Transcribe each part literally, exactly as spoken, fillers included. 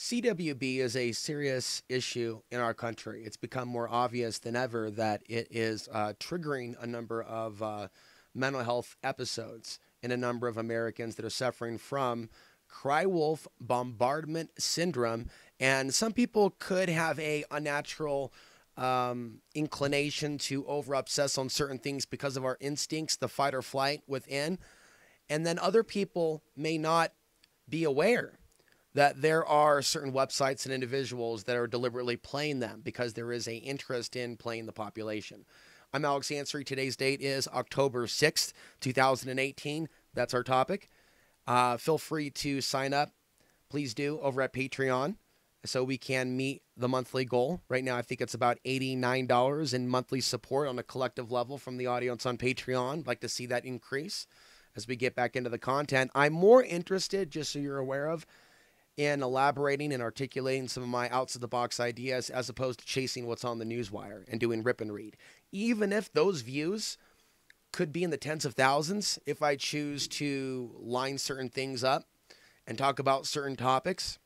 C W B is a serious issue in our country. It's become more obvious than ever that it is uh, triggering a number of uh, mental health episodes in a number of Americans that are suffering from cry wolf bombardment syndrome. And some people could have a unnatural um, inclination to over-obsess on certain things because of our instincts, the fight or flight within. And then other people may not be aware that there are certain websites and individuals that are deliberately playing them because there is a interest in playing the population. I'm Alex Ansary. Today's date is October sixth, two thousand eighteen. That's our topic. Uh, feel free to sign up. Please do over at Patreon so we can meet the monthly goal. Right now, I think it's about eighty-nine dollars in monthly support on a collective level from the audience on Patreon. I'd like to see that increase as we get back into the content. I'm more interested, just so you're aware of, in elaborating and articulating some of my outs-of-the-box ideas as opposed to chasing what's on the newswire and doing rip and read. Even if those views could be in the tens of thousands, if I choose to line certain things up and talk about certain topics,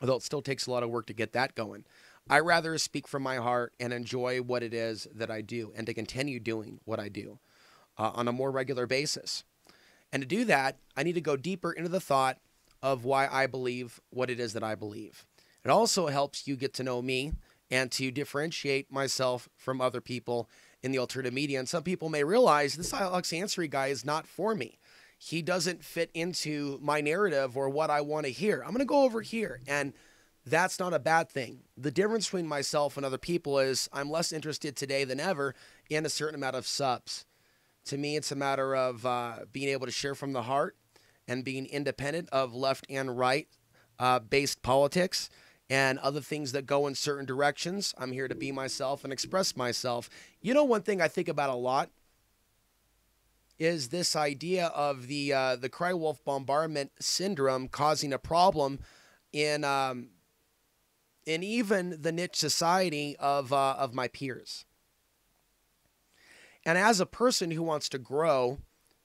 although it still takes a lot of work to get that going, I rather speak from my heart and enjoy what it is that I do and to continue doing what I do uh, on a more regular basis. And to do that, I need to go deeper into the thought of why I believe what it is that I believe. It also helps you get to know me and to differentiate myself from other people in the alternative media. And some people may realize this Alex Ansary guy is not for me. He doesn't fit into my narrative or what I want to hear. I'm going to go over here, and that's not a bad thing. The difference between myself and other people is I'm less interested today than ever in a certain amount of subs. To me, it's a matter of uh, being able to share from the heart and being independent of left and right uh, based politics and other things that go in certain directions. I'm here to be myself and express myself. You know, one thing I think about a lot is this idea of the uh, the cry wolf bombardment syndrome causing a problem in um, in even the niche society of uh, of my peers. And as a person who wants to grow,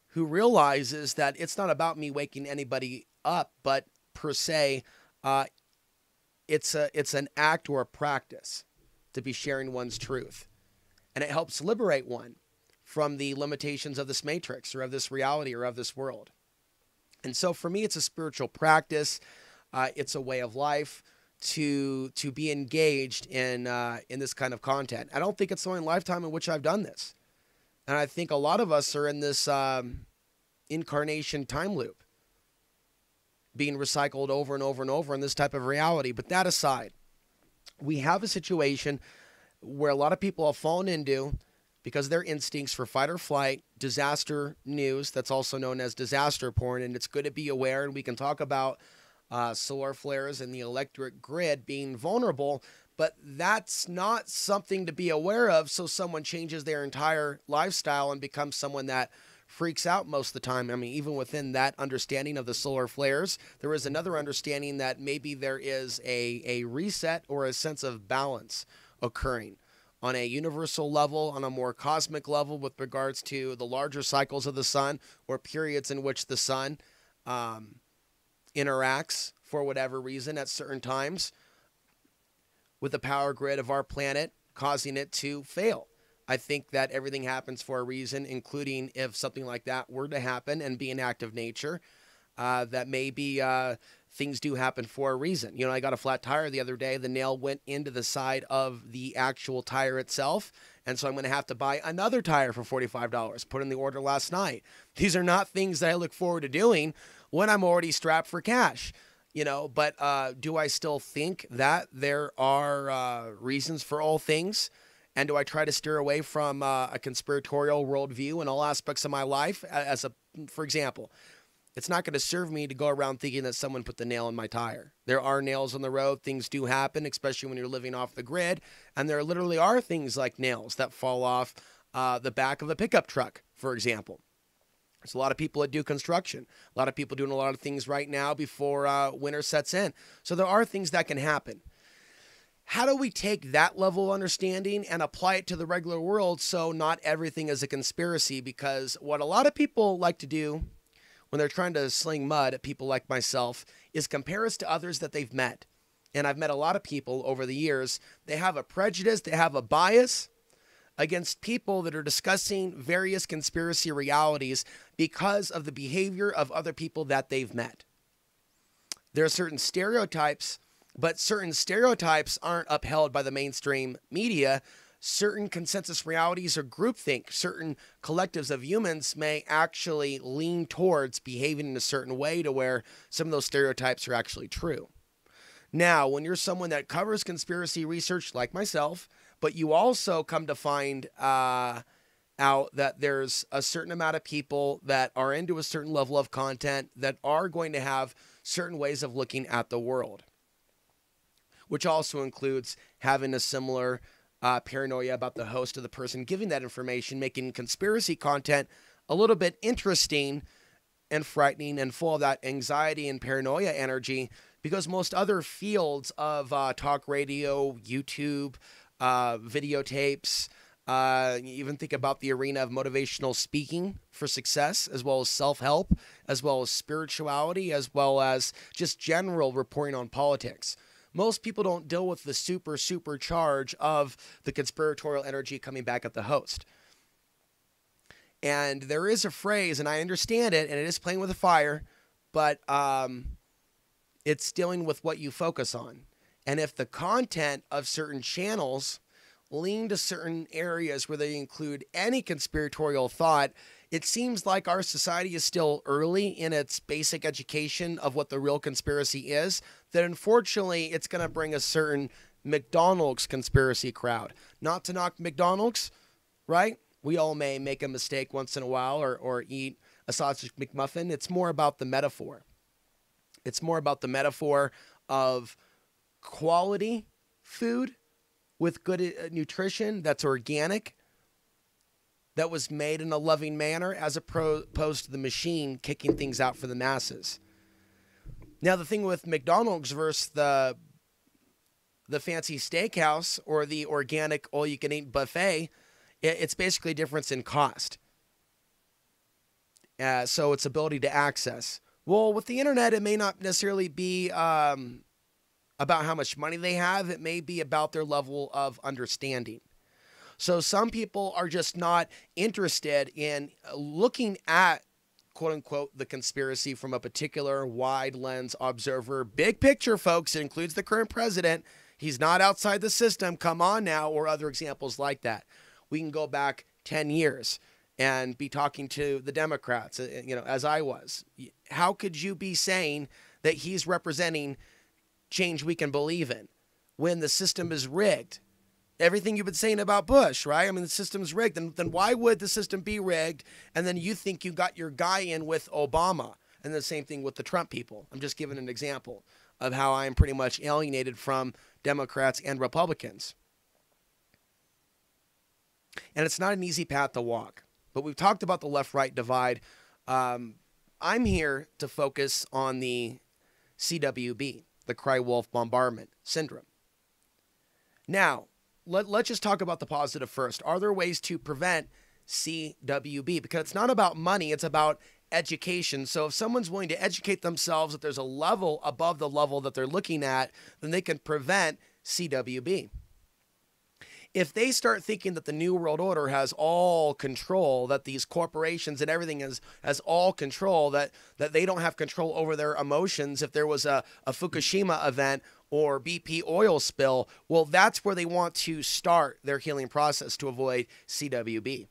who realizes that it's not about me waking anybody up, but per se, uh, it's a it's an act or a practice to be sharing one's truth. And it helps liberate one from the limitations of this matrix or of this reality or of this world. And so for me, it's a spiritual practice. Uh, it's a way of life to to be engaged in, uh, in this kind of content. I don't think it's the only lifetime in which I've done this. And I think a lot of us are in this um, incarnation time loop, being recycled over and over and over in this type of reality. But that aside, we have a situation where a lot of people have fallen into, because of their instincts for fight or flight, disaster news, that's also known as disaster porn. And it's good to be aware, and we can talk about uh, solar flares and the electric grid being vulnerable, but that's not something to be aware of. So someone changes their entire lifestyle and becomes someone that freaks out most of the time. I mean, even within that understanding of the solar flares, there is another understanding that maybe there is a, a reset or a sense of balance occurring on a universal level, on a more cosmic level with regards to the larger cycles of the sun or periods in which the sun um, interacts for whatever reason at certain times with the power grid of our planet, causing it to fail. I think that everything happens for a reason, including if something like that were to happen and be an act of nature, uh, that maybe uh, things do happen for a reason. You know, I got a flat tire the other day. The nail went into the side of the actual tire itself, and so I'm going to have to buy another tire for forty-five dollars, put in the order last night. These are not things that I look forward to doing when I'm already strapped for cash. You know, but uh, do I still think that there are uh, reasons for all things? And do I try to steer away from uh, a conspiratorial worldview in all aspects of my life? As a, for example, it's not going to serve me to go around thinking that someone put the nail in my tire. There are nails on the road. Things do happen, especially when you're living off the grid. And there literally are things like nails that fall off uh, the back of a pickup truck, for example. There's a lot of people that do construction. A lot of people doing a lot of things right now before uh, winter sets in. So there are things that can happen. How do we take that level of understanding and apply it to the regular world so not everything is a conspiracy? Because what a lot of people like to do when they're trying to sling mud at people like myself is compare us to others that they've met. and I've met a lot of people over the years, they have a prejudice, they have a bias against people that are discussing various conspiracy realities because of the behavior of other people that they've met. There are certain stereotypes, but certain stereotypes aren't upheld by the mainstream media. Certain consensus realities or groupthink, certain collectives of humans may actually lean towards behaving in a certain way to where some of those stereotypes are actually true. Now, when you're someone that covers conspiracy research like myself, but you also come to find uh, out that there's a certain amount of people that are into a certain level of content that are going to have certain ways of looking at the world, which also includes having a similar uh, paranoia about the host of the person giving that information, making conspiracy content a little bit interesting and frightening and full of that anxiety and paranoia energy, because most other fields of uh, talk radio, YouTube, uh, videotapes, uh, even think about the arena of motivational speaking for success, as well as self-help, as well as spirituality, as well as just general reporting on politics. Most people don't deal with the super, super charge of the conspiratorial energy coming back at the host. And there is a phrase, and I understand it, and it is playing with a fire, but um, it's dealing with what you focus on. And if the content of certain channels lean to certain areas where they include any conspiratorial thought, it seems like our society is still early in its basic education of what the real conspiracy is, that unfortunately it's going to bring a certain McDonald's conspiracy crowd. Not to knock McDonald's, right? We all may make a mistake once in a while, or, or eat a sausage McMuffin. It's more about the metaphor. It's more about the metaphor of quality food with good nutrition that's organic, that was made in a loving manner, as opposed to the machine kicking things out for the masses. Now, the thing with McDonald's versus the, the fancy steakhouse or the organic all-you-can-eat buffet, it, it's basically a difference in cost. Uh, so its ability to access. Well, with the internet, it may not necessarily be um, about how much money they have. It may be about their level of understanding. So some people are just not interested in looking at, quote unquote, the conspiracy from a particular wide lens observer. Big picture, folks, it includes the current president. He's not outside the system. Come on now, or other examples like that. We can go back ten years and be talking to the Democrats, you know, as I was. How could you be saying that he's representing change we can believe in when the system is rigged? Everything you've been saying about Bush, right? I mean, the system's rigged. Then, then why would the system be rigged? And then you think you got your guy in with Obama. And the same thing with the Trump people. I'm just giving an example of how I am pretty much alienated from Democrats and Republicans. And it's not an easy path to walk. But we've talked about the left-right divide. Um, I'm here to focus on the C W B, the Cry Wolf Bombardment Syndrome. Now, Let, let's just talk about the positive first. Are there ways to prevent C W B? Because it's not about money, it's about education. So if someone's willing to educate themselves that there's a level above the level that they're looking at, then they can prevent C W B. If they start thinking that the New World Order has all control, that these corporations and everything is, has all control, that, that they don't have control over their emotions, if there was a, a Fukushima event or B P oil spill, well, that's where they want to start their healing process to avoid C W B.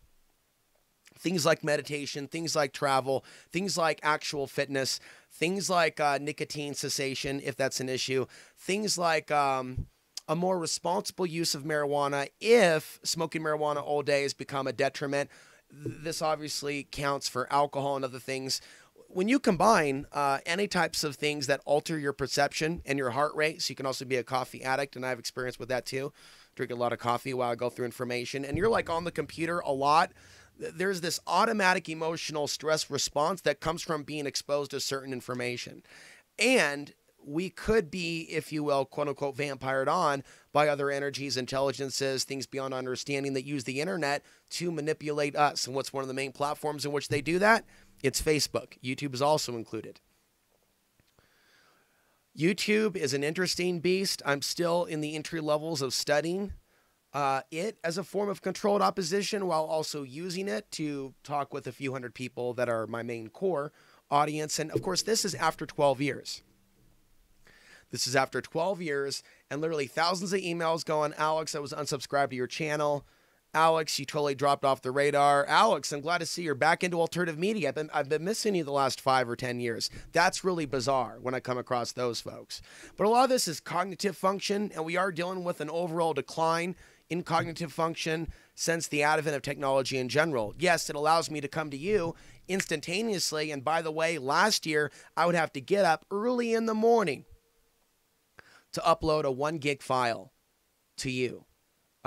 Things like meditation, things like travel, things like actual fitness, things like uh, nicotine cessation, if that's an issue, things like... Um, a more responsible use of marijuana if smoking marijuana all day has become a detriment. This obviously counts for alcohol and other things. When you combine uh, any types of things that alter your perception and your heart rate, so you can also be a coffee addict, and I have experience with that too. Drink a lot of coffee while I go through information, and you're like on the computer a lot. There's this automatic emotional stress response that comes from being exposed to certain information. And we could be, if you will, quote unquote, vampired on by other energies, intelligences, things beyond understanding that use the internet to manipulate us. And what's one of the main platforms in which they do that? It's Facebook. YouTube is also included. YouTube is an interesting beast. I'm still in the entry levels of studying uh, it as a form of controlled opposition, while also using it to talk with a few hundred people that are my main core audience. And of course, this is after twelve years. This is after twelve years and literally thousands of emails going, Alex, I was unsubscribed to your channel. Alex, you totally dropped off the radar. Alex, I'm glad to see you're back into alternative media. I've been, I've been missing you the last five or ten years. That's really bizarre when I come across those folks. But a lot of this is cognitive function, and we are dealing with an overall decline in cognitive function since the advent of technology in general. Yes, it allows me to come to you instantaneously. And by the way, last year, I would have to get up early in the morning to upload a one gig file to you.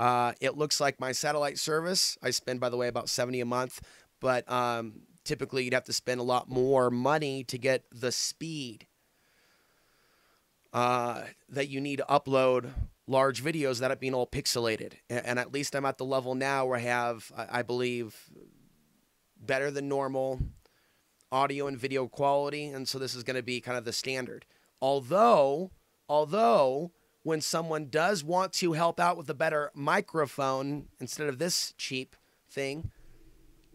Uh, it looks like my satellite service, I spend, by the way, about seventy dollars a month, but um, typically you'd have to spend a lot more money to get the speed uh, that you need to upload large videos without it being all pixelated. And, and at least I'm at the level now where I have, I, I believe, better than normal audio and video quality. And so this is going to be kind of the standard. Although, although... when someone does want to help out with a better microphone instead of this cheap thing,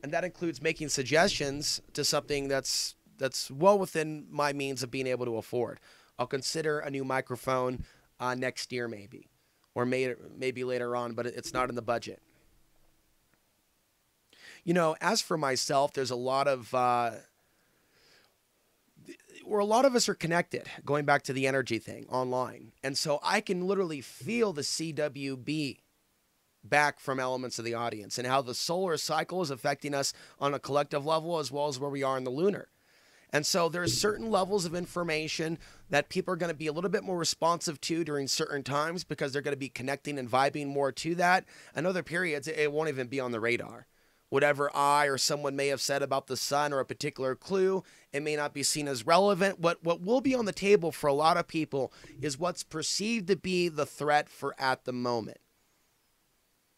and that includes making suggestions to something that's that's well within my means of being able to afford, I'll consider a new microphone uh, next year maybe, or may, maybe later on, but it's not in the budget. You know, as for myself, there's a lot of... Uh, where a lot of us are connected, going back to the energy thing online. And so I can literally feel the C W B back from elements of the audience and how the solar cycle is affecting us on a collective level as well as where we are in the lunar. And so there's certain levels of information that people are going to be a little bit more responsive to during certain times because they're going to be connecting and vibing more to that. And other periods, it won't even be on the radar. Whatever I or someone may have said about the sun or a particular clue, it may not be seen as relevant. What what will be on the table for a lot of people is what's perceived to be the threat for at the moment.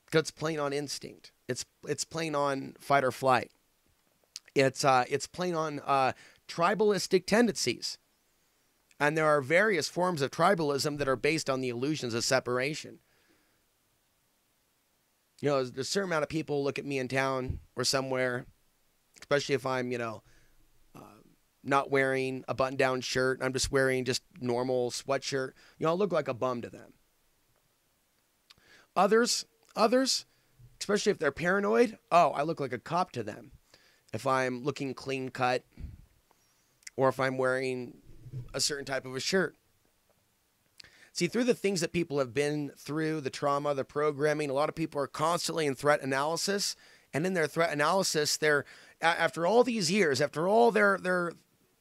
Because it's playing on instinct. It's it's playing on fight or flight. It's uh it's playing on uh, tribalistic tendencies, and there are various forms of tribalism that are based on the illusions of separation. You know, there's a certain amount of people look at me in town or somewhere, especially if I'm, you know, uh, not wearing a button-down shirt. I'm just wearing just normal sweatshirt. You know, I look like a bum to them. Others, others, especially if they're paranoid, oh, I look like a cop to them. If I'm looking clean cut or if I'm wearing a certain type of a shirt. See, through the things that people have been through, the trauma, the programming, a lot of people are constantly in threat analysis. And in their threat analysis, they're, after all these years, after all their, their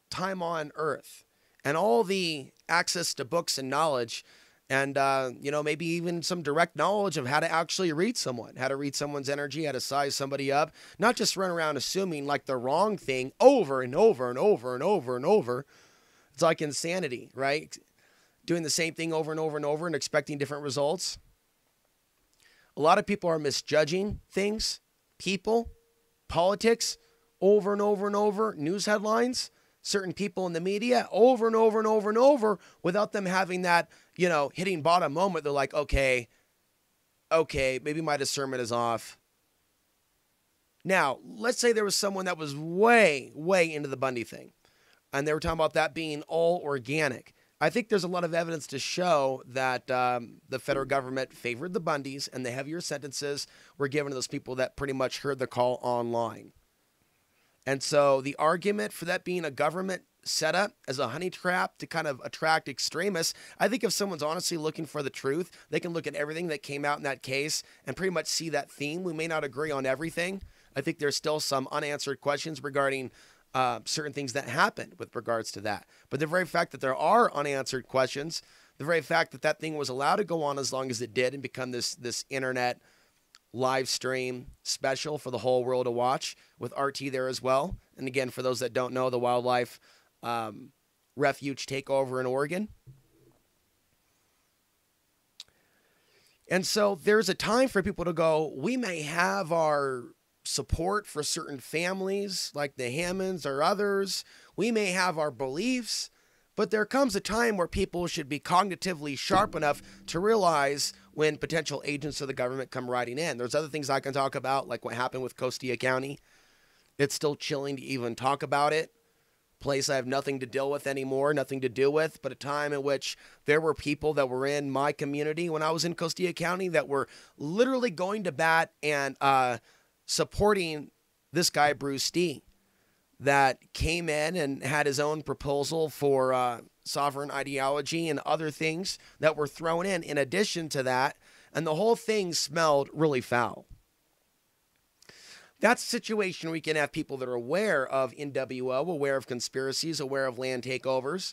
time on Earth and all the access to books and knowledge and, uh, you know, maybe even some direct knowledge of how to actually read someone, how to read someone's energy, how to size somebody up, not just run around assuming like the wrong thing over and over and over and over and over. It's like insanity, right? Doing the same thing over and over and over and expecting different results. A lot of people are misjudging things, people, politics, over and over and over, news headlines, certain people in the media, over and over and over and over, without them having that, you know, hitting bottom moment. They're like, okay, okay, maybe my discernment is off. Now, let's say there was someone that was way, way into the Bundy thing, and they were talking about that being all organic. I think there's a lot of evidence to show that um, the federal government favored the Bundys and the heavier sentences were given to those people that pretty much heard the call online. And so the argument for that being a government setup as a honey trap to kind of attract extremists, I think if someone's honestly looking for the truth, they can look at everything that came out in that case and pretty much see that theme. We may not agree on everything. I think there's still some unanswered questions regarding Uh, certain things that happened with regards to that. But the very fact that there are unanswered questions, the very fact that that thing was allowed to go on as long as it did and become this, this internet live stream special for the whole world to watch with R T there as well. And again, for those that don't know, the wildlife um, refuge takeover in Oregon. And so there's a time for people to go, we may have our support for certain families like the Hammonds or others. We may have our beliefs, But there comes a time where people should be cognitively sharp enough to realize when potential agents of the government come riding in. There's other things I can talk about, like what happened with Costilla County. It's still chilling to even talk about it. Place I have nothing to deal with anymore, nothing to do with, but a time in which there were people that were in my community when I was in Costilla County that were literally going to bat and uh, supporting this guy, Bruce D, that came in and had his own proposal for uh, sovereign ideology and other things that were thrown in, in addition to that, and the whole thing smelled really foul. That's a situation we can have people that are aware of N W O, aware of conspiracies, aware of land takeovers,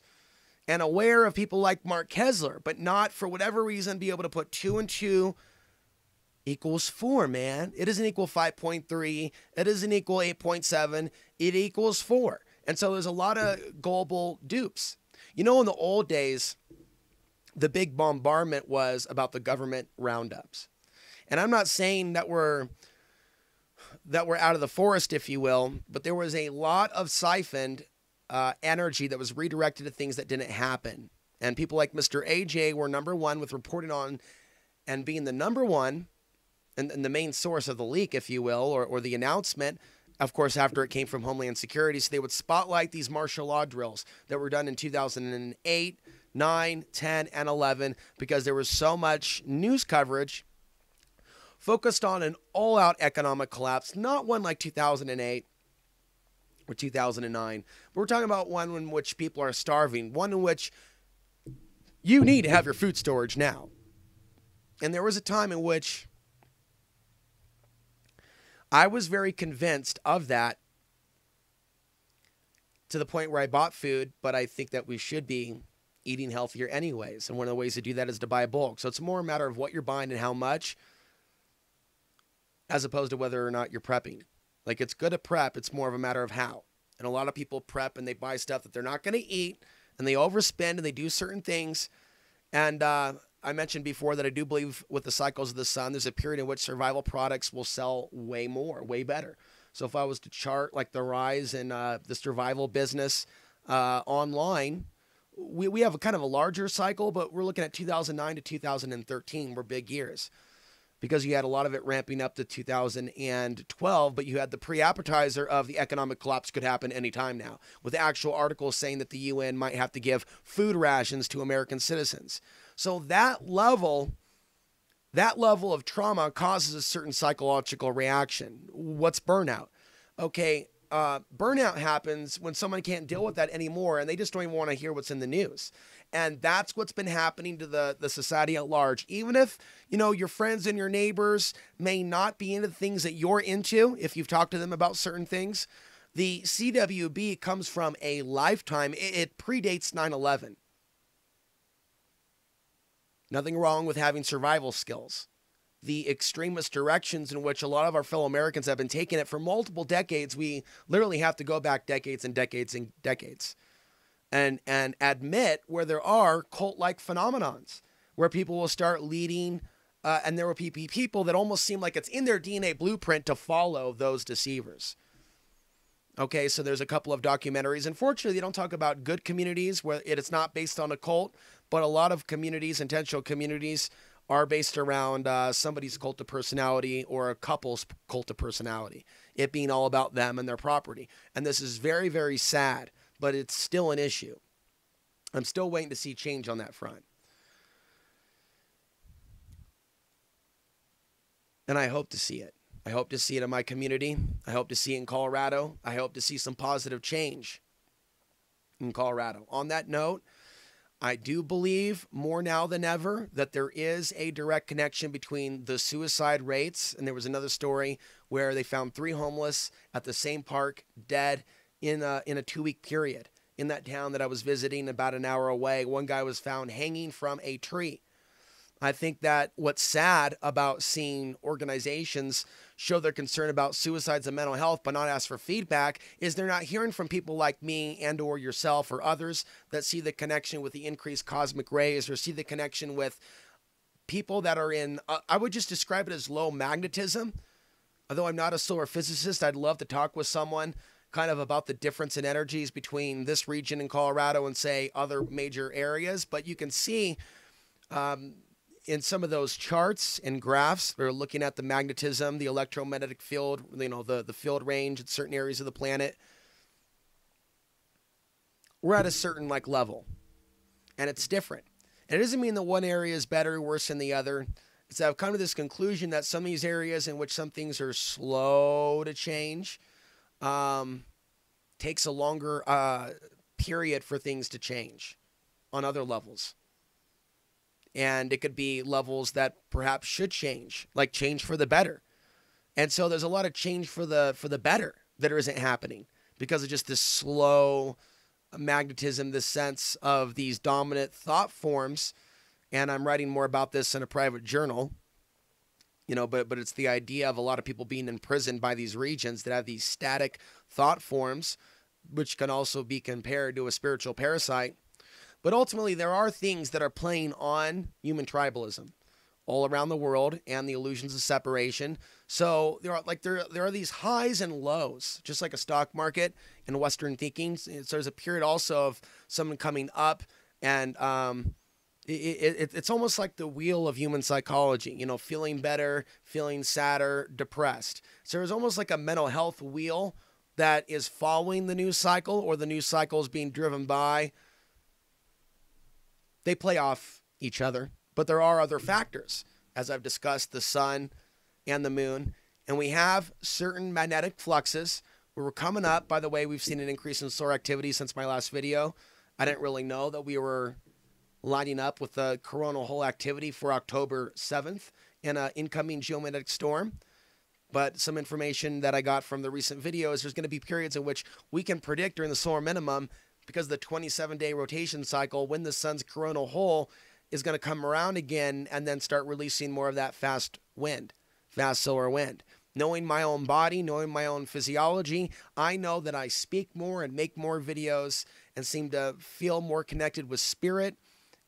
and aware of people like Mark Kessler, but not, for whatever reason, be able to put two and two equals four, man. It doesn't equal five point three. It doesn't equal eight point seven. It equals four. And so there's a lot of gullible dupes. You know, in the old days, the big bombardment was about the government roundups. And I'm not saying that we're that were out of the forest, if you will, but there was a lot of siphoned uh, energy that was redirected to things that didn't happen. And people like Mister A J were number one with reporting on and being the number one and, and the main source of the leak, if you will, or, or the announcement, of course, after it came from Homeland Security. So they would spotlight these martial law drills that were done in two thousand eight, nine, ten, and eleven, because there was so much news coverage focused on an all-out economic collapse, not one like two thousand eight or two thousand nine. We're talking about one in which people are starving, one in which you need to have your food storage now. And there was a time in which I was very convinced of that, to the point where I bought food, but I think that we should be eating healthier anyways. And one of the ways to do that is to buy bulk. So it's more a matter of what you're buying and how much, as opposed to whether or not you're prepping. Like, it's good to prep, it's more of a matter of how. And a lot of people prep and they buy stuff that they're not going to eat, and they overspend and they do certain things. And uh, I mentioned before that I do believe with the cycles of the sun, there's a period in which survival products will sell way more, way better. So if I was to chart like the rise in uh, the survival business uh, online, we, we have a kind of a larger cycle, but we're looking at two thousand nine to two thousand thirteen were big years, because you had a lot of it ramping up to two thousand twelve, but you had the pre-appetizer of the economic collapse could happen anytime now, with actual articles saying that the U N might have to give food rations to American citizens. So that level, that level of trauma causes a certain psychological reaction. What's burnout? Okay, uh, burnout happens when someone can't deal with that anymore, and they just don't even want to hear what's in the news. And that's what's been happening to the, the society at large. Even if, you know, your friends and your neighbors may not be into the things that you're into, if you've talked to them about certain things, the C W B comes from a lifetime. It, it predates nine eleven. Nothing wrong with having survival skills. The extremist directions in which a lot of our fellow Americans have been taking it for multiple decades, we literally have to go back decades and decades and decades. And, and admit where there are cult-like phenomenons, where people will start leading, uh, and there will be people that almost seem like it's in their D N A blueprint to follow those deceivers. Okay, so there's a couple of documentaries. Unfortunately, they don't talk about good communities where it is not based on a cult, but a lot of communities, intentional communities, are based around uh, somebody's cult of personality or a couple's cult of personality, it being all about them and their property. And this is very, very sad, but it's still an issue. I'm still waiting to see change on that front. And I hope to see it. I hope to see it in my community. I hope to see it in Colorado. I hope to see some positive change in Colorado. On that note, I do believe more now than ever that there is a direct connection between the suicide rates. And there was another story where they found three homeless at the same park, dead, in a, in a two-week period in that town that I was visiting about an hour away. One guy was found hanging from a tree. I think that what's sad about seeing organizations show their concern about suicides and mental health but not ask for feedback is they're not hearing from people like me and or yourself or others that see the connection with the increased cosmic rays or see the connection with people that are in, uh, I would just describe it as low magnetism. Although I'm not a solar physicist, I'd love to talk with someone kind of about the difference in energies between this region in Colorado and, say, other major areas. But you can see um, in some of those charts and graphs, they're looking at the magnetism, the electromagnetic field, you know, the, the field range in certain areas of the planet. We're at a certain, like, level, and it's different. And it doesn't mean that one area is better or worse than the other. It's that I've come to this conclusion that some of these areas in which some things are slow to change um, takes a longer uh, period for things to change on other levels. And it could be levels that perhaps should change, like change for the better. And so there's a lot of change for the for the better that isn't happening because of just this slow magnetism, this sense of these dominant thought forms. And I'm writing more about this in a private journal, you know, but, but it's the idea of a lot of people being imprisoned by these regions that have these static thought forms, which can also be compared to a spiritual parasite. But ultimately, there are things that are playing on human tribalism all around the world and the illusions of separation. So there are like there there are these highs and lows, just like a stock market and Western thinking. So there's a period also of someone coming up, and um, it, it, it's almost like the wheel of human psychology. You know, feeling better, feeling sadder, depressed. So there's almost like a mental health wheel that is following the news cycle, or the news cycle is being driven by. They play off each other, but there are other factors, as I've discussed, the sun and the moon. And we have certain magnetic fluxes where we're coming up. By the way, we've seen an increase in solar activity since my last video. I didn't really know that we were lining up with the coronal hole activity for October seventh in an incoming geomagnetic storm. But some information that I got from the recent video is there's going to be periods in which we can predict during the solar minimum, because of the twenty-seven day rotation cycle, when the sun's coronal hole is going to come around again and then start releasing more of that fast wind, fast solar wind. Knowing my own body, knowing my own physiology, I know that I speak more and make more videos and seem to feel more connected with spirit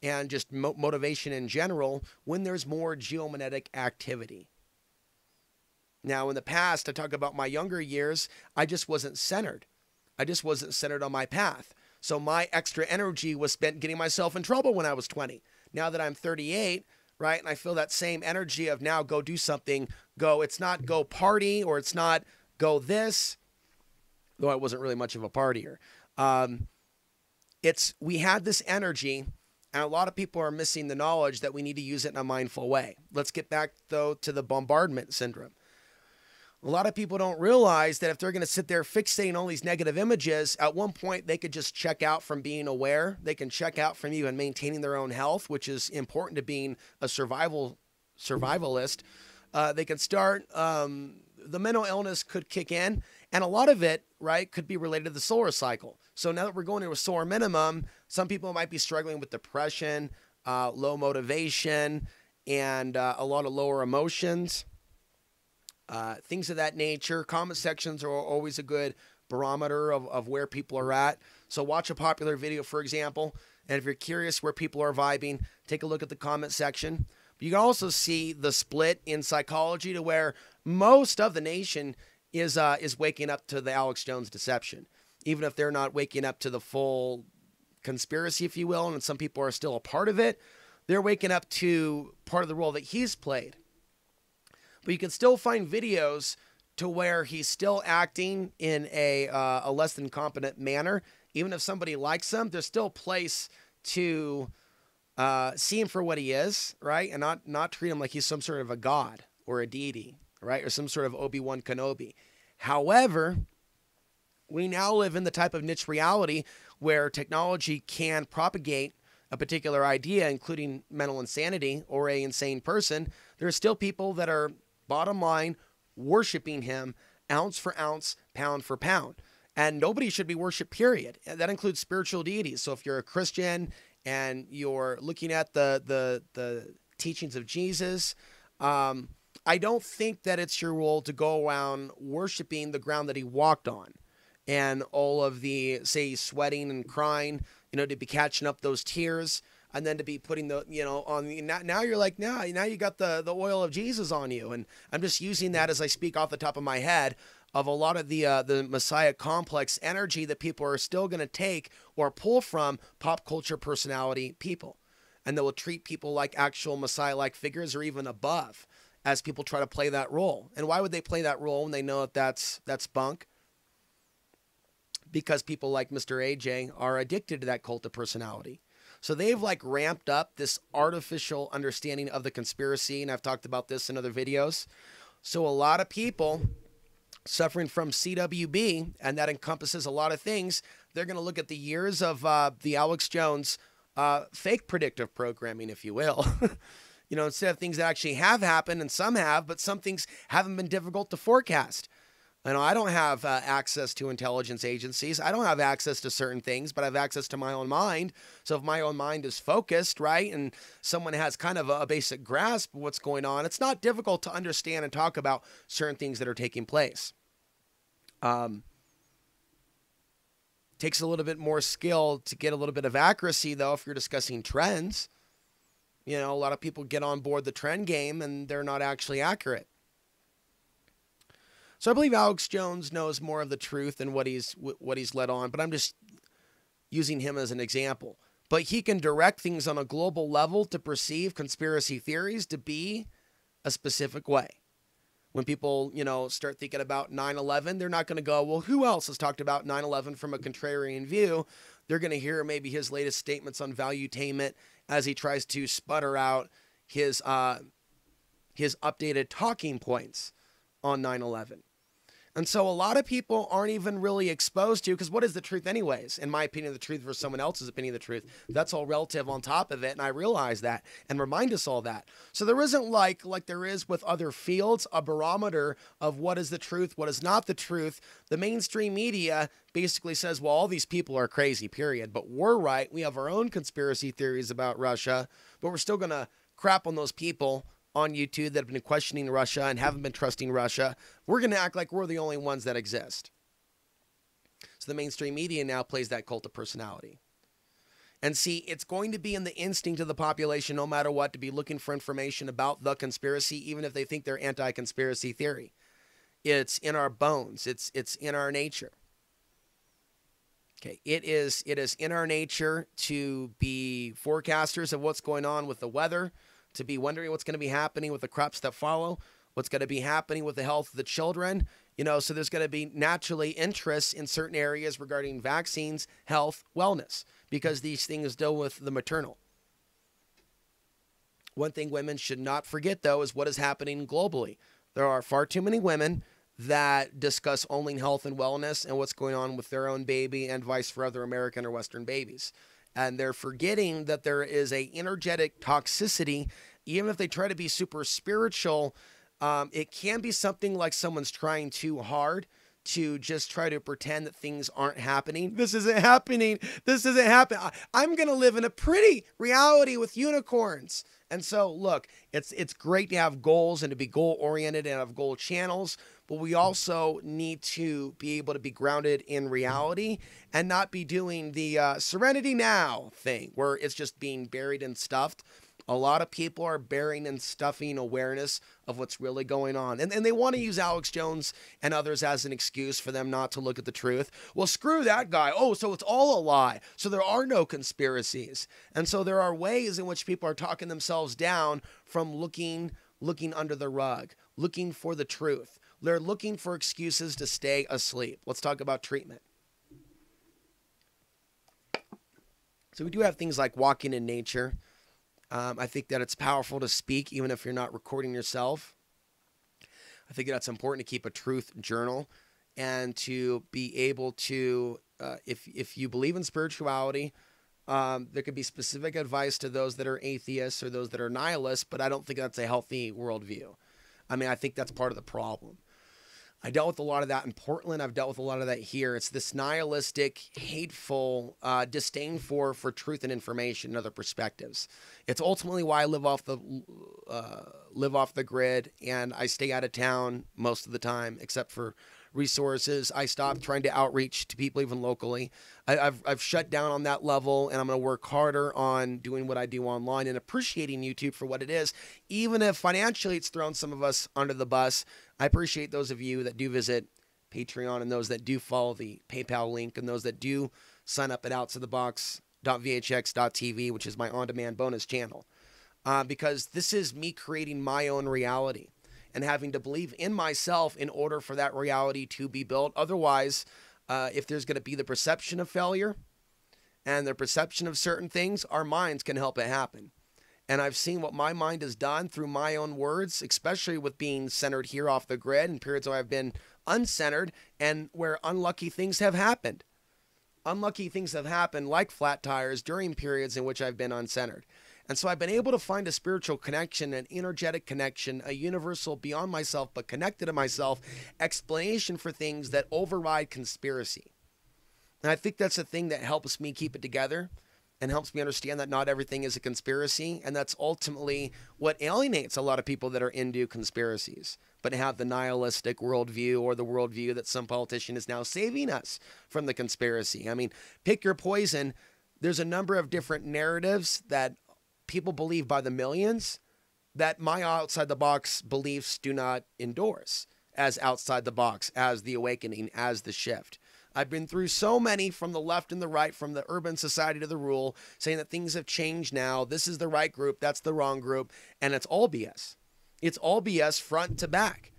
and just mo motivation in general when there's more geomagnetic activity. Now, in the past, I talk about my younger years, I just wasn't centered. I just wasn't centered on my path. So my extra energy was spent getting myself in trouble when I was twenty. Now that I'm thirty-eight, right, and I feel that same energy of now go do something, go, it's not go party, or it's not go this, though I wasn't really much of a partier. Um, it's, we had this energy, and a lot of people are missing the knowledge that we need to use it in a mindful way. Let's get back, though, to the bombardment syndrome. A lot of people don't realize that if they're going to sit there fixating all these negative images, at one point they could just check out from being aware. They can check out from even maintaining their own health, which is important to being a survival survivalist. Uh, they can start, um, the mental illness could kick in, and a lot of it, right, could be related to the solar cycle. So now that we're going to a solar minimum, some people might be struggling with depression, uh, low motivation, and uh, a lot of lower emotions. Uh, things of that nature. Comment sections are always a good barometer of, of where people are at. So watch a popular video, for example, and if you're curious where people are vibing, take a look at the comment section. But you can also see the split in psychology to where most of the nation is, uh, is waking up to the Alex Jones deception, even if they're not waking up to the full conspiracy, if you will, and some people are still a part of it. They're waking up to part of the role that he's played. But you can still find videos to where he's still acting in a, uh, a less than competent manner. Even if somebody likes him, there's still place to uh, see him for what he is, right? And not, not treat him like he's some sort of a god or a deity, right? Or some sort of Obi-Wan Kenobi. However, we now live in the type of niche reality where technology can propagate a particular idea, including mental insanity or an insane person. There are still people that are, bottom line, worshiping him ounce for ounce, pound for pound. And nobody should be worshiped, period. That includes spiritual deities. So if you're a Christian and you're looking at the, the, the teachings of Jesus, um, I don't think that it's your role to go around worshiping the ground that he walked on and all of the, say, sweating and crying, you know, to be catching up those tears. And then to be putting the, you know, on the, now, now you're like, now, now you got the, the oil of Jesus on you. And I'm just using that as I speak off the top of my head of a lot of the, uh, the Messiah complex energy that people are still going to take or pull from pop culture personality people. And they will treat people like actual Messiah-like figures or even above as people try to play that role. And why would they play that role when they know that that's, that's bunk? Because people like Mister A J are addicted to that cult of personality. So they've like ramped up this artificial understanding of the conspiracy. And I've talked about this in other videos. So a lot of people suffering from C W B, and that encompasses a lot of things, they're going to look at the years of uh, the Alex Jones uh, fake predictive programming, if you will. You know, instead of things that actually have happened, and some have, but some things haven't been difficult to forecast. You know, I don't have uh, access to intelligence agencies. I don't have access to certain things, but I have access to my own mind. So if my own mind is focused, right, and someone has kind of a, a basic grasp of what's going on, it's not difficult to understand and talk about certain things that are taking place. Um, takes a little bit more skill to get a little bit of accuracy, though, if you're discussing trends. You know, a lot of people get on board the trend game, and they're not actually accurate. So I believe Alex Jones knows more of the truth than what he's what he's led on, but I'm just using him as an example. But he can direct things on a global level to perceive conspiracy theories to be a specific way. When people, you know, start thinking about nine eleven, they're not going to go, well, who else has talked about nine eleven from a contrarian view? They're going to hear maybe his latest statements on valuetainment as he tries to sputter out his uh, his updated talking points on nine eleven. And so a lot of people aren't even really exposed to, because what is the truth anyways? In my opinion, the truth versus someone else's opinion, the truth, that's all relative on top of it. And I realize that and remind us all that. So there isn't like, like there is with other fields, a barometer of what is the truth, what is not the truth. The mainstream media basically says, well, all these people are crazy, period. But we're right. We have our own conspiracy theories about Russia, but we're still going to crap on those people on YouTube that have been questioning Russia and haven't been trusting Russia. We're going to act like we're the only ones that exist. So the mainstream media now plays that cult of personality. And see, it's going to be in the instinct of the population, no matter what, to be looking for information about the conspiracy, even if they think they're anti-conspiracy theory. It's in our bones. It's, it's in our nature. Okay, it is, it is in our nature to be forecasters of what's going on with the weather, to be wondering what's going to be happening with the crops that follow, what's going to be happening with the health of the children. You know, so there's going to be naturally interest in certain areas regarding vaccines, health, wellness, because these things deal with the maternal. One thing women should not forget, though, is what is happening globally. There are far too many women that discuss only health and wellness and what's going on with their own baby and vice for other American or Western babies. And they're forgetting that there is a energetic toxicity. Even if they try to be super spiritual, um, it can be something like someone's trying too hard to just try to pretend that things aren't happening. This isn't happening. This isn't happening. I'm going to live in a pretty reality with unicorns. And so, look, it's, it's great to have goals and to be goal-oriented and have goal channels, but we also need to be able to be grounded in reality and not be doing the uh, Serenity Now thing where it's just being buried and stuffed. A lot of people are burying and stuffing awareness of what's really going on. And, and they want to use Alex Jones and others as an excuse for them not to look at the truth. Well, screw that guy. Oh, so it's all a lie. So there are no conspiracies. And so there are ways in which people are talking themselves down from looking, looking under the rug, looking for the truth. They're looking for excuses to stay asleep. Let's talk about treatment. So we do have things like walking in nature. Um, I think that it's powerful to speak, even if you're not recording yourself. I think that's important to keep a truth journal and to be able to, uh, if, if you believe in spirituality, um, there could be specific advice to those that are atheists or those that are nihilists, but I don't think that's a healthy worldview. I mean, I think that's part of the problem. I dealt with a lot of that in Portland. I've dealt with a lot of that here. It's this nihilistic, hateful uh, disdain for for truth and information and other perspectives. It's ultimately why I live off the uh, live off the grid, and I stay out of town most of the time, except for resources. I stopped trying to outreach to people even locally. I, I've I've shut down on that level, and I'm going to work harder on doing what I do online and appreciating YouTube for what it is, even if financially it's thrown some of us under the bus. I appreciate those of you that do visit Patreon, and those that do follow the PayPal link, and those that do sign up at outside the box dot V H X dot T V, which is my on-demand bonus channel. Uh, because this is me creating my own reality and having to believe in myself in order for that reality to be built. Otherwise, uh, if there's going to be the perception of failure and the perception of certain things, our minds can help it happen. And I've seen what my mind has done through my own words, especially with being centered here off the grid in periods where I've been uncentered and where unlucky things have happened. Unlucky things have happened, like flat tires, during periods in which I've been uncentered. And so I've been able to find a spiritual connection, an energetic connection, a universal beyond myself but connected to myself explanation for things that override conspiracy. And I think that's the thing that helps me keep it together and helps me understand that not everything is a conspiracy. And that's ultimately what alienates a lot of people that are into conspiracies, but have the nihilistic worldview or the worldview that some politician is now saving us from the conspiracy. I mean, pick your poison. There's a number of different narratives that people believe by the millions that my outside the box beliefs do not endorse as outside the box, as the awakening, as the shift. I've been through so many from the left and the right, from the urban society to the rural, saying that things have changed now. This is the right group. That's the wrong group. And it's all B S. It's all B S front to back.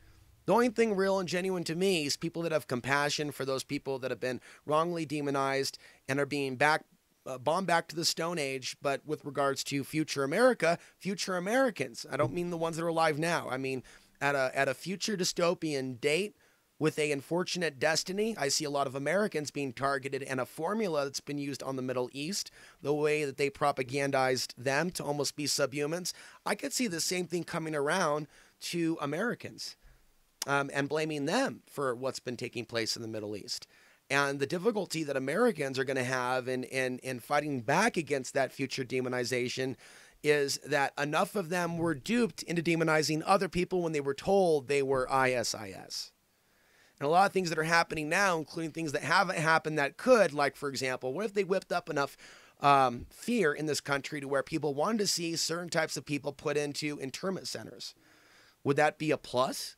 The only thing real and genuine to me is people that have compassion for those people that have been wrongly demonized and are being back, uh, bombed back to the Stone Age. But with regards to future America, future Americans, I don't mean the ones that are alive now. I mean, at a, at a future dystopian date, with an unfortunate destiny, I see a lot of Americans being targeted, and a formula that's been used on the Middle East, the way that they propagandized them to almost be subhumans. I could see the same thing coming around to Americans um, and blaming them for what's been taking place in the Middle East. And the difficulty that Americans are going to have in, in, in fighting back against that future demonization is that enough of them were duped into demonizing other people when they were told they were ISIS. And a lot of things that are happening now, including things that haven't happened that could, like, for example, what if they whipped up enough um, fear in this country to where people wanted to see certain types of people put into internment centers? Would that be a plus,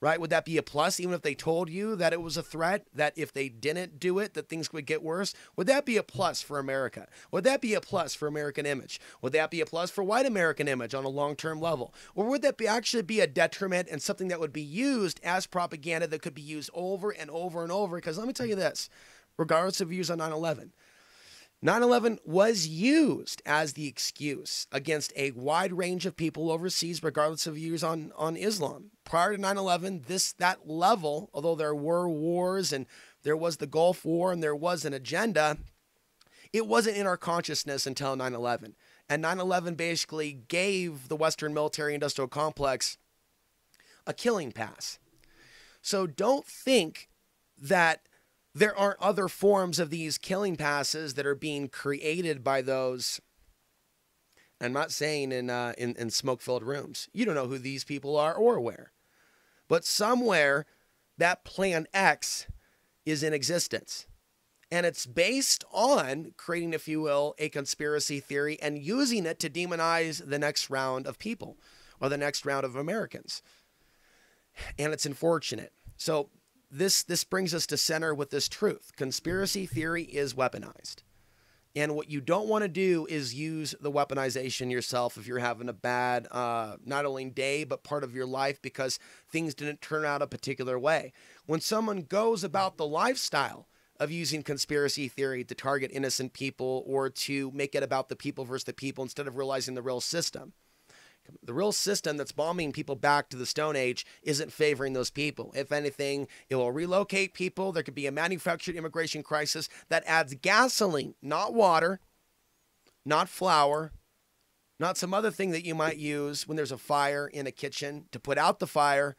right? Would that be a plus, even if they told you that it was a threat, that if they didn't do it, that things would get worse? Would that be a plus for America? Would that be a plus for American image? Would that be a plus for white American image on a long-term level? Or would that be actually be a detriment and something that would be used as propaganda that could be used over and over and over? Because let me tell you this, regardless of views on nine eleven, nine eleven was used as the excuse against a wide range of people overseas, regardless of views on, on Islam. Prior to nine eleven, this that level, although there were wars and there was the Gulf War and there was an agenda, it wasn't in our consciousness until nine eleven. And nine eleven basically gave the Western military-industrial complex a killing pass. So don't think that there aren't other forms of these killing passes that are being created by those. I'm not saying in, uh, in, in smoke-filled rooms. You don't know who these people are or where. But somewhere that Plan X is in existence. And it's based on creating, if you will, a conspiracy theory and using it to demonize the next round of people or the next round of Americans. And it's unfortunate. So This, this brings us to center with this truth. Conspiracy theory is weaponized. And what you don't want to do is use the weaponization yourself if you're having a bad, uh, not only day, but part of your life because things didn't turn out a particular way. When someone goes about the lifestyle of using conspiracy theory to target innocent people or to make it about the people versus the people instead of realizing the real system. The real system that's bombing people back to the Stone Age isn't favoring those people. If anything, it will relocate people. There could be a manufactured immigration crisis that adds gasoline, not water, not flour, not some other thing that you might use when there's a fire in a kitchen to put out the fire,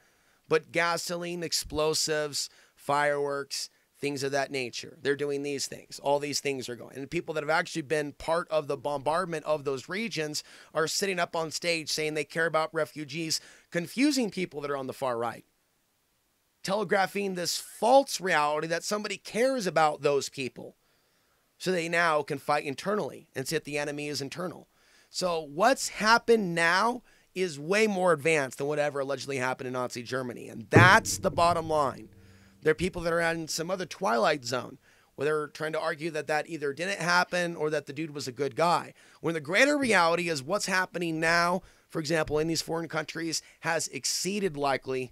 but gasoline, explosives, fireworks, things of that nature. They're doing these things. All these things are going. And people that have actually been part of the bombardment of those regions are sitting up on stage saying they care about refugees, confusing people that are on the far right, telegraphing this false reality that somebody cares about those people. So they now can fight internally and say that the enemy is internal. So what's happened now is way more advanced than whatever allegedly happened in Nazi Germany. And that's the bottom line. There are people that are in some other twilight zone where they're trying to argue that that either didn't happen or that the dude was a good guy. When the greater reality is what's happening now, for example, in these foreign countries, has exceeded likely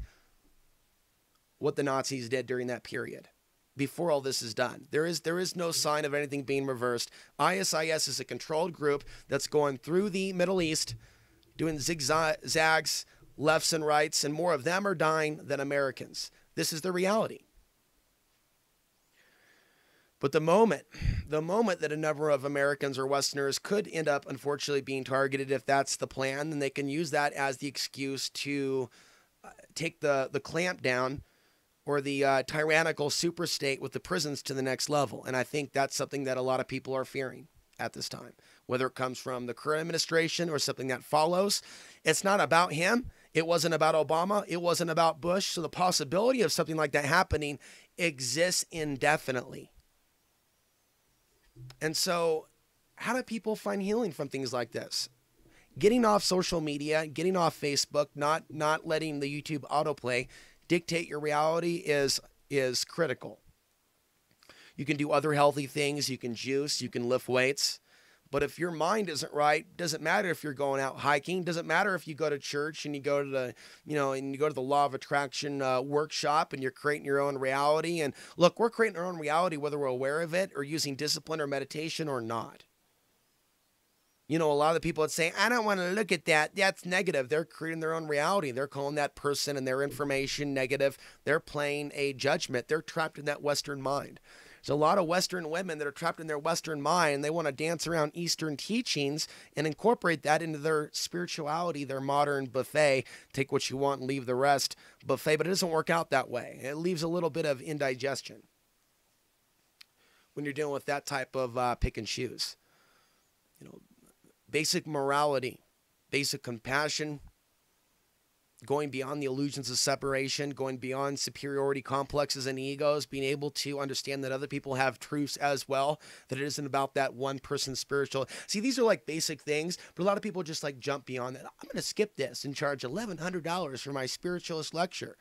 what the Nazis did during that period. Before all this is done, there is there is no sign of anything being reversed. ISIS is a controlled group that's going through the Middle East, doing zigzags, lefts and rights, and more of them are dying than Americans. This is the reality. But the moment, the moment that a number of Americans or Westerners could end up, unfortunately, being targeted, if that's the plan, then they can use that as the excuse to take the the clamp down, or the uh, tyrannical super state with the prisons, to the next level. And I think that's something that a lot of people are fearing at this time, whether it comes from the current administration or something that follows. It's not about him. It wasn't about Obama. It wasn't about Bush. So the possibility of something like that happening exists indefinitely. And so how do people find healing from things like this? Getting off social media, getting off Facebook, not, not letting the YouTube autoplay dictate your reality is is critical. You can do other healthy things. You can juice. You can lift weights. But if your mind isn't right, doesn't matter if you're going out hiking. Doesn't matter if you go to church and you go to the, you know, and you go to the law of attraction uh, workshop and you're creating your own reality. And look, we're creating our own reality whether we're aware of it or using discipline or meditation or not. You know, a lot of the people that say, I don't want to look at that, that's negative, they're creating their own reality. They're calling that person and their information negative. They're playing a judgment. They're trapped in that Western mind. There's a lot of Western women that are trapped in their Western mind. They want to dance around Eastern teachings and incorporate that into their spirituality, their modern buffet. Take what you want and leave the rest buffet. But it doesn't work out that way. It leaves a little bit of indigestion when you're dealing with that type of uh, pick and choose. You know, basic morality, basic compassion, going beyond the illusions of separation, going beyond superiority complexes and egos, being able to understand that other people have truths as well, that it isn't about that one person's spiritual. See, these are like basic things, but a lot of people just like jump beyond that. I'm going to skip this and charge eleven hundred dollars for my spiritualist lecture.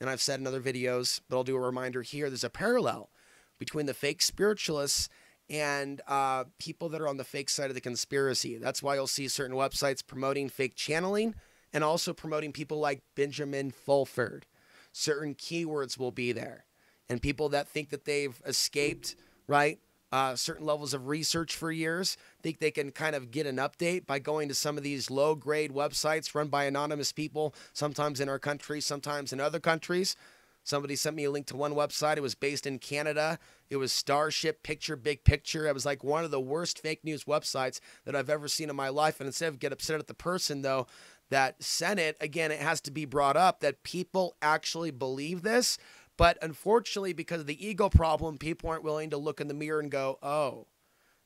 And I've said in other videos, but I'll do a reminder here, there's a parallel between the fake spiritualists and uh, people that are on the fake side of the conspiracy. That's why you'll see certain websites promoting fake channeling and also promoting people like Benjamin Fulford. Certain keywords will be there. And people that think that they've escaped, right, uh, certain levels of research for years, think they can kind of get an update by going to some of these low-grade websites run by anonymous people, sometimes in our country, sometimes in other countries. Somebody sent me a link to one website. It was based in Canada. It was Starship Picture, Big Picture. It was like one of the worst fake news websites that I've ever seen in my life. And instead of get upset at the person, though, that sent it, again, it has to be brought up that people actually believe this. But unfortunately, because of the ego problem, people aren't willing to look in the mirror and go, oh,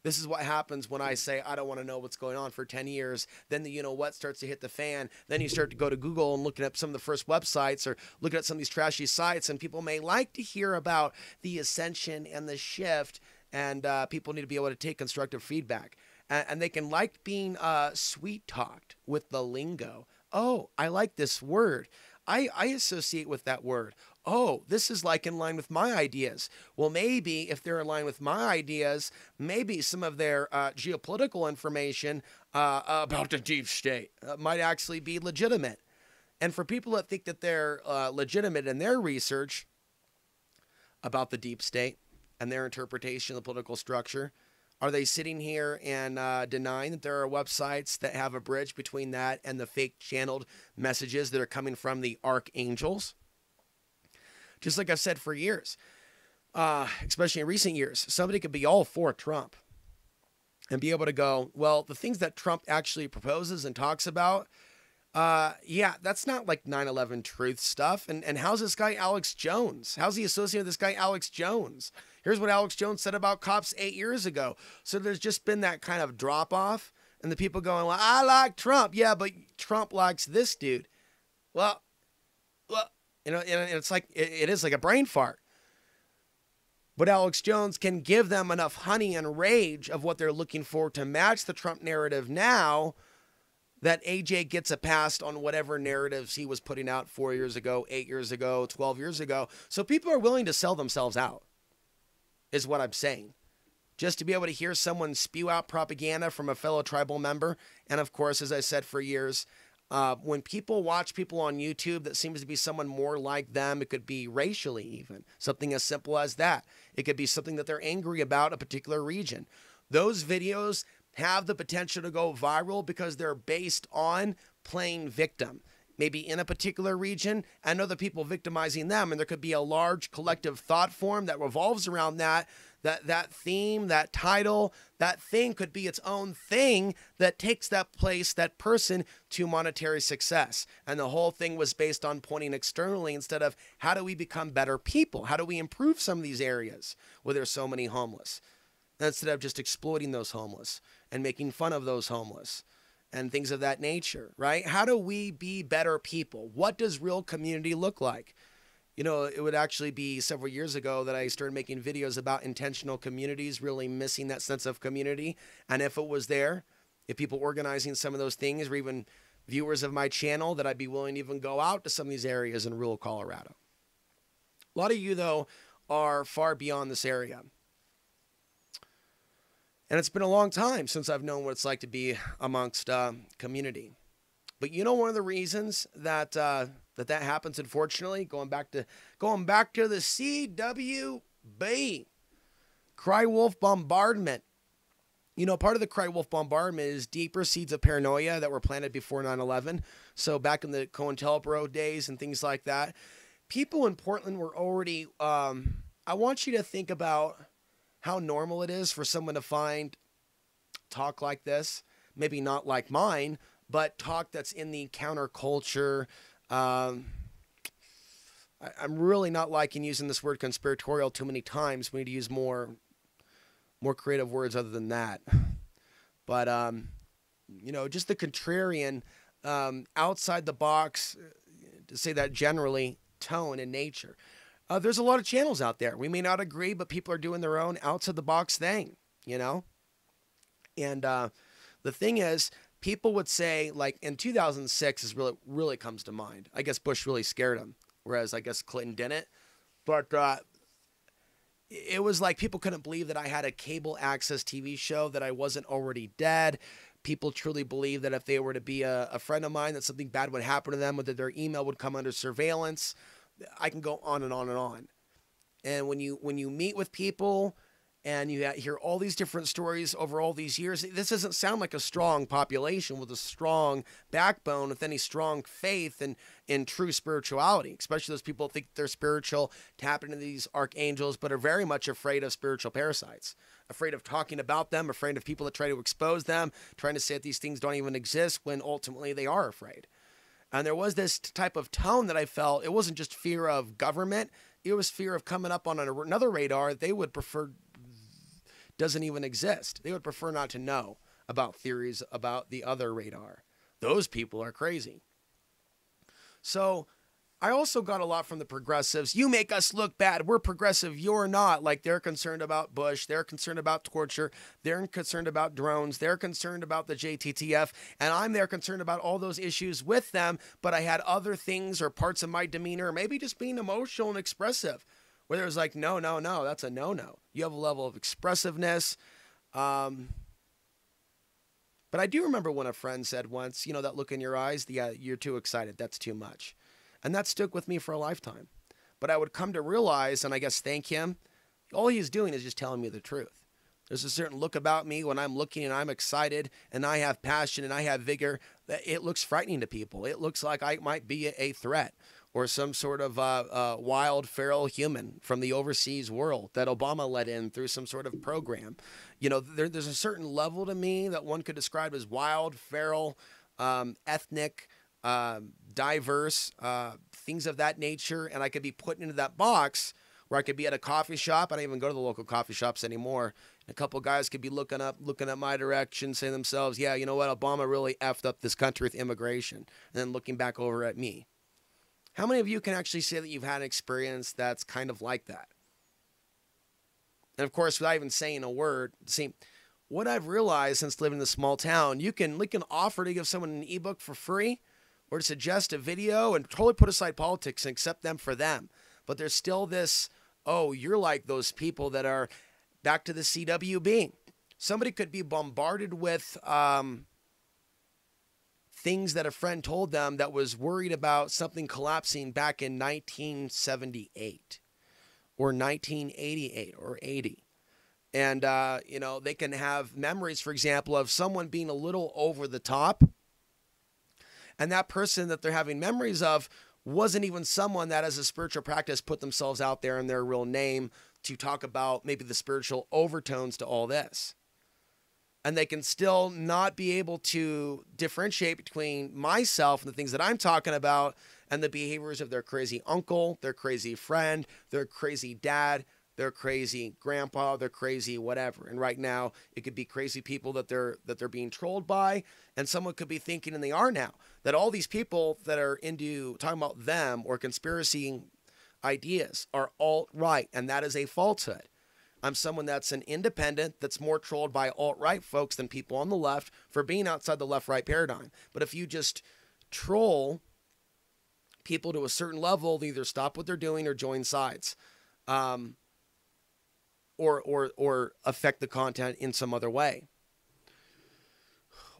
this is what happens when I say I don't want to know what's going on for ten years. Then the you know what starts to hit the fan. Then you start to go to Google and looking up some of the first websites or looking at some of these trashy sites. And people may like to hear about the ascension and the shift. And uh, people need to be able to take constructive feedback. And, and they can like being uh, sweet talked with the lingo. Oh, I like this word. I, I associate with that word. Oh, this is like in line with my ideas. Well, maybe if they're in line with my ideas, maybe some of their uh, geopolitical information uh, about the deep state uh, might actually be legitimate. And for people that think that they're uh, legitimate in their research about the deep state and their interpretation of the political structure, are they sitting here and uh, denying that there are websites that have a bridge between that and the fake channeled messages that are coming from the archangels? Just like I've said for years, uh, especially in recent years, somebody could be all for Trump and be able to go, well, the things that Trump actually proposes and talks about, uh, yeah, that's not like nine eleven truth stuff. And, and how's this guy Alex Jones? How's he associated with this guy Alex Jones? Here's what Alex Jones said about cops eight years ago. So there's just been that kind of drop off and the people going, well, I like Trump. Yeah, but Trump likes this dude. Well, well. You know, and it's like, it is like a brain fart. But Alex Jones can give them enough honey and rage of what they're looking for to match the Trump narrative now that A J gets a pass on whatever narratives he was putting out four years ago, eight years ago, twelve years ago. So people are willing to sell themselves out, is what I'm saying. Just to be able to hear someone spew out propaganda from a fellow tribal member. And of course, as I said for years, uh, when people watch people on YouTube that seems to be someone more like them, it could be racially even, something as simple as that. It could be something that they're angry about, a particular region. Those videos have the potential to go viral because they're based on playing victim, maybe in a particular region, and other people victimizing them. And there could be a large collective thought form that revolves around that, that, that theme, that title, that thing could be its own thing that takes that place, that person to monetary success. And the whole thing was based on pointing externally instead of how do we become better people? How do we improve some of these areas where there's so many homeless? Instead of just exploiting those homeless and making fun of those homeless and things of that nature, right? How do we be better people? What does real community look like? You know, it would actually be several years ago that I started making videos about intentional communities, really missing that sense of community. And if it was there, if people organizing some of those things, or even viewers of my channel, that I'd be willing to even go out to some of these areas in rural Colorado. A lot of you, though, are far beyond this area. And it's been a long time since I've known what it's like to be amongst uh, community. But you know, one of the reasons that uh, that that happens, unfortunately, going back to going back to the C W B, cry wolf bombardment. You know, part of the cry wolf bombardment is deeper seeds of paranoia that were planted before nine eleven. So back in the COINTELPRO days and things like that, people in Portland were already. Um, I want you to think about how normal it is for someone to find talk like this, maybe not like mine, but talk that's in the counterculture. Um, I, I'm really not liking using this word conspiratorial too many times. We need to use more, more creative words other than that. But, um, you know, just the contrarian, um, outside the box, to say that generally, tone and nature. Uh, there's a lot of channels out there. We may not agree, but people are doing their own outside-the-box thing, you know? And uh, the thing is, people would say, like, in two thousand six is really, really comes to mind. I guess Bush really scared him, whereas I guess Clinton didn't. But uh, it was like people couldn't believe that I had a cable access T V show, that I wasn't already dead. People truly believed that if they were to be a, a friend of mine, that something bad would happen to them, or that their email would come under surveillance. I can go on and on and on. And when you when you meet with people and you hear all these different stories over all these years, this doesn't sound like a strong population with a strong backbone, with any strong faith and in true spirituality, especially those people who think they're spiritual, tap into these archangels, but are very much afraid of spiritual parasites, afraid of talking about them, afraid of people that try to expose them, trying to say that these things don't even exist when ultimately they are afraid. And there was this type of tone that I felt. It wasn't just fear of government. It was fear of coming up on another radar they would prefer doesn't even exist. They would prefer not to know about theories about the other radar. Those people are crazy. So I also got a lot from the progressives. You make us look bad. We're progressive. You're not. Like, they're concerned about Bush. They're concerned about torture. They're concerned about drones. They're concerned about the J T T F. And I'm there concerned about all those issues with them. But I had other things or parts of my demeanor, maybe just being emotional and expressive, where it was like, no, no, no, that's a no-no. You have a level of expressiveness. Um, but I do remember when a friend said once, you know, that look in your eyes, the, uh, you're too excited. That's too much. And that stuck with me for a lifetime. But I would come to realize, and I guess thank him, all he's doing is just telling me the truth. There's a certain look about me when I'm looking and I'm excited and I have passion and I have vigor, that it looks frightening to people. It looks like I might be a threat or some sort of uh, uh, wild feral human from the overseas world that Obama let in through some sort of program. You know, there, there's a certain level to me that one could describe as wild, feral, um, ethnic, Uh, diverse, uh, things of that nature. And I could be put into that box where I could be at a coffee shop. I don't even go to the local coffee shops anymore. And a couple guys could be looking up, looking at my direction, saying to themselves, yeah, you know what? Obama really effed up this country with immigration. And then looking back over at me. How many of you can actually say that you've had an experience that's kind of like that? And of course, without even saying a word, see, what I've realized since living in a small town, you can, you can offer to give someone an ebook for free or to suggest a video and totally put aside politics and accept them for them. But there's still this, oh, you're like those people that are back to the C W B. Somebody could be bombarded with um, things that a friend told them that was worried about something collapsing back in nineteen seventy-eight or nineteen eighty-eight or eighty. And, uh, you know, they can have memories, for example, of someone being a little over the top. And that person that they're having memories of wasn't even someone that, as a spiritual practice, put themselves out there in their real name to talk about maybe the spiritual overtones to all this. And they can still not be able to differentiate between myself and the things that I'm talking about and the behaviors of their crazy uncle, their crazy friend, their crazy dad, their crazy grandpa, their crazy whatever. And right now, it could be crazy people that they're that they're being trolled by, and someone could be thinking, and they are now, that all these people that are into talking about them or conspiracy ideas are alt-right, and that is a falsehood. I'm someone that's an independent that's more trolled by alt-right folks than people on the left for being outside the left-right paradigm. But if you just troll people to a certain level, they either stop what they're doing or join sides um, or, or, or affect the content in some other way.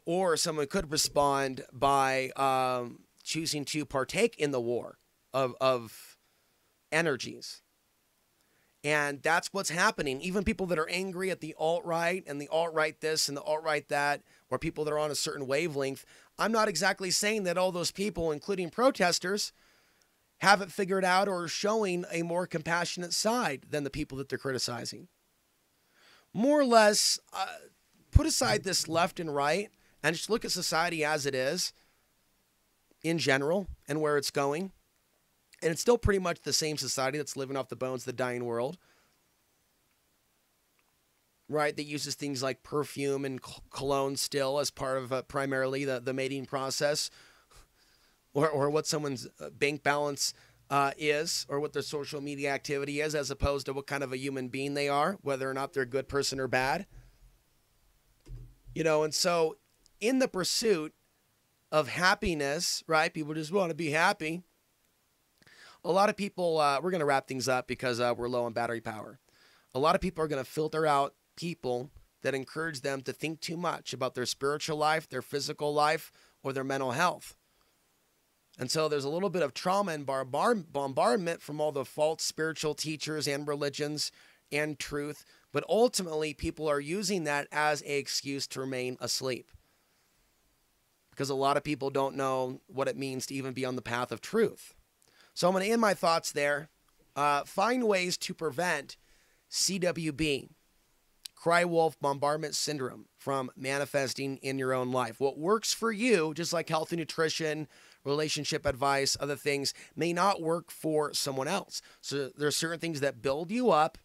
Or someone could respond by um, choosing to partake in the war of, of energies. And that's what's happening. Even people that are angry at the alt-right and the alt-right this and the alt-right that, or people that are on a certain wavelength, I'm not exactly saying that all those people, including protesters, haven't figured out or are showing a more compassionate side than the people that they're criticizing. More or less, uh, put aside this left and right and just look at society as it is in general and where it's going. And it's still pretty much the same society that's living off the bones of the dying world, right? That uses things like perfume and cologne still as part of uh, primarily the, the mating process, or, or what someone's bank balance uh, is, or what their social media activity is, as opposed to what kind of a human being they are, whether or not they're a good person or bad. You know, and so in the pursuit of happiness, right? People just want to be happy. A lot of people, uh, we're going to wrap things up because uh, we're low on battery power. A lot of people are going to filter out people that encourage them to think too much about their spiritual life, their physical life, or their mental health. And so there's a little bit of trauma and bar bar bombardment from all the false spiritual teachers and religions and truth. But ultimately, people are using that as an excuse to remain asleep. Because a lot of people don't know what it means to even be on the path of truth. So I'm going to end my thoughts there. Uh, find ways to prevent C W B, cry wolf bombardment syndrome, from manifesting in your own life. What works for you, just like healthy nutrition, relationship advice, other things, may not work for someone else. So there are certain things that build you up